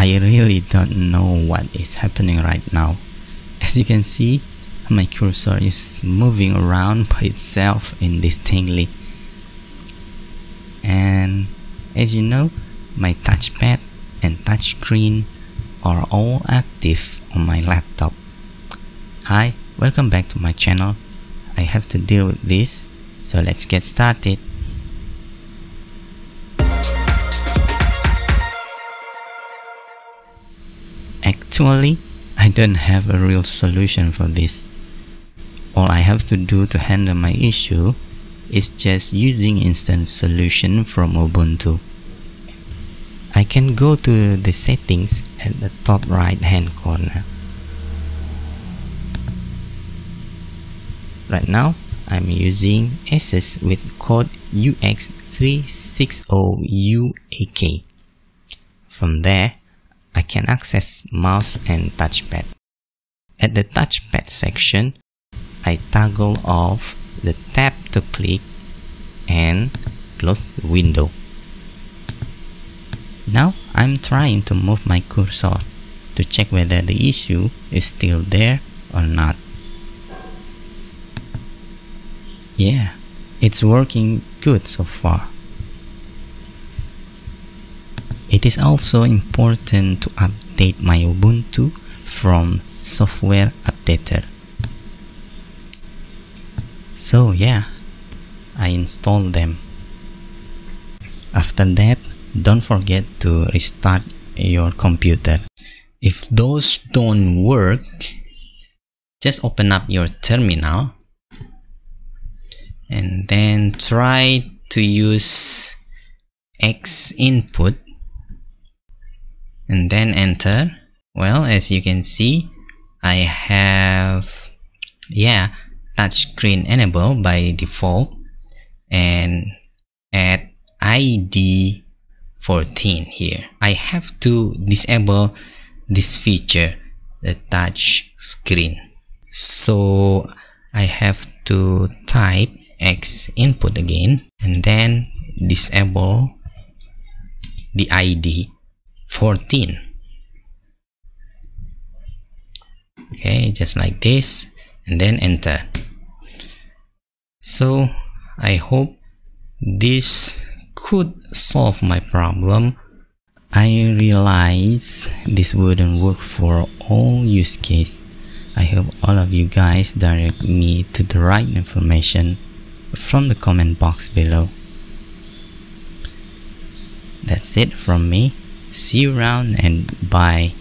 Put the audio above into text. I really don't know what is happening right now. As you can see, my cursor is moving around by itself indistinctly. And as you know, my touchpad and touchscreen are all active on my laptop. Hi, welcome back to my channel. I have to deal with this, so let's get started. Actually, I don't have a real solution for this. All I have to do to handle my issue is just using instant solution from Ubuntu. I can go to the settings at the top right hand corner. Right now, I'm using Asus with code UX360UAK. From there, I can access mouse and touchpad. At the touchpad section, I toggle off the tap to click and close the window. Now I'm trying to move my cursor to check whether the issue is still there or not. Yeah, it's working good so far. It is also important to update my Ubuntu from Software Updater. So yeah, I installed them. After that, don't forget to restart your computer. If those don't work, just open up your terminal and then try to use xinput. And then enter. Well, as you can see, I have touchscreen enabled by default and at ID 14 here. I have to disable this feature, the touch screen. So I have to type xinput again and then disable the ID 14. Okay, just like this, and then enter. So I hope this could solve my problem. I realize this wouldn't work for all use case. I hope all of you guys direct me to the right information from the comment box below. That's it from me. See you around and bye.